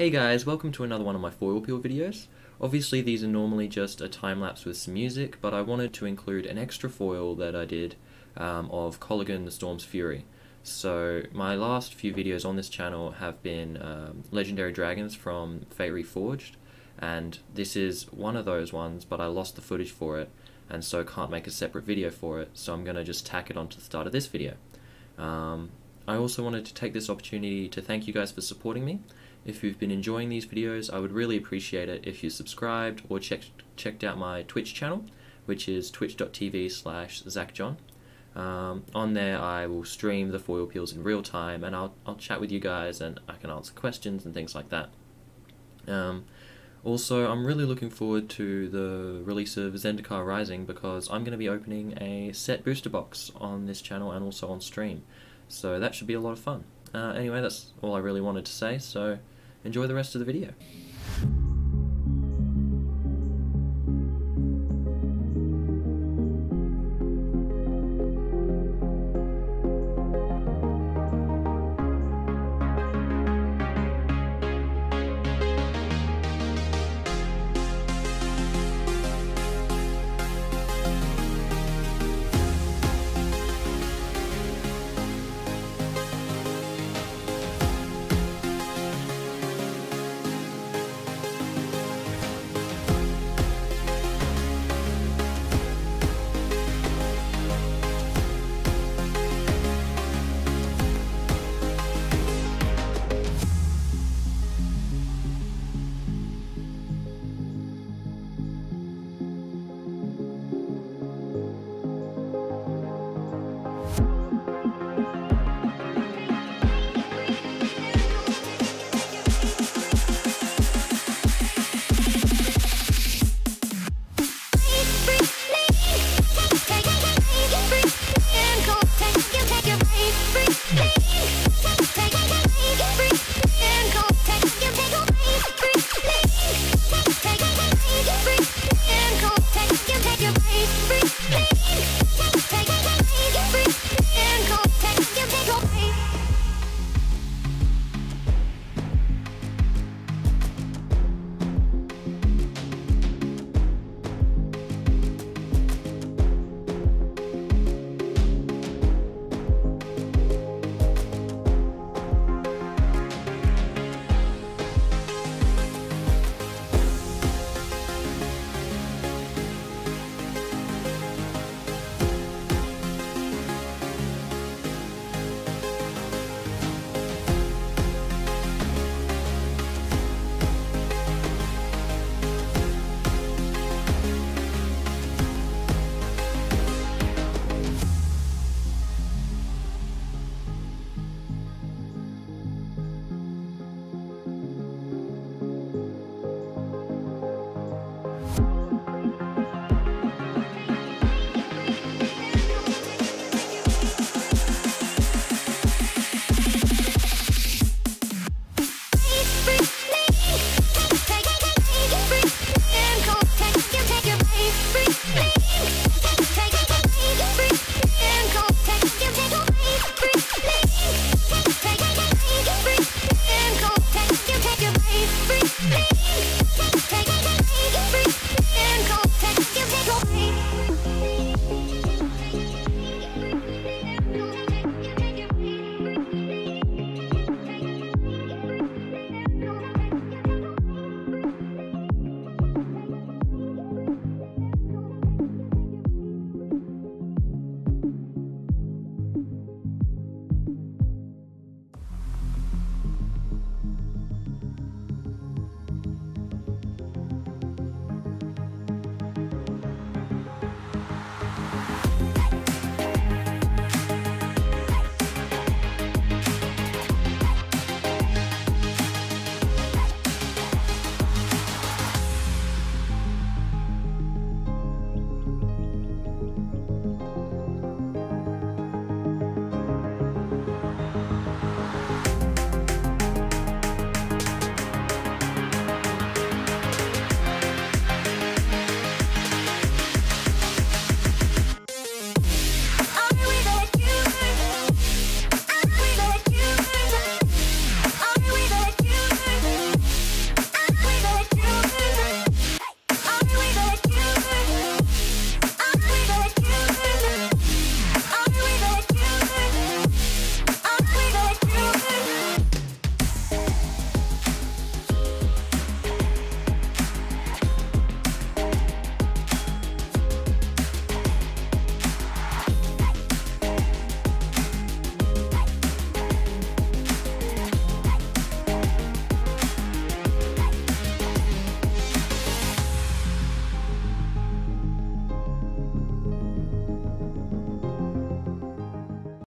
Hey guys, welcome to another one of my foil peel videos. Obviously these are normally just a time lapse with some music, but I wanted to include an extra foil that I did of Kolaghan the Storm's Fury. So my last few videos on this channel have been Legendary Dragons from Fate Reforged, and this is one of those ones, but I lost the footage for it and so can't make a separate video for it, so I'm going to just tack it onto the start of this video. I also wanted to take this opportunity to thank you guys for supporting me. If you've been enjoying these videos, I would really appreciate it if you subscribed or checked out my Twitch channel, which is twitch.tv/ZachJohn. On there I will stream the foil peels in real time, and I'll chat with you guys, and I can answer questions and things like that. Also, I'm really looking forward to the release of Zendikar Rising, because I'm going to be opening a set booster box on this channel and also on stream, so that should be a lot of fun. Anyway, that's all I really wanted to say, so enjoy the rest of the video.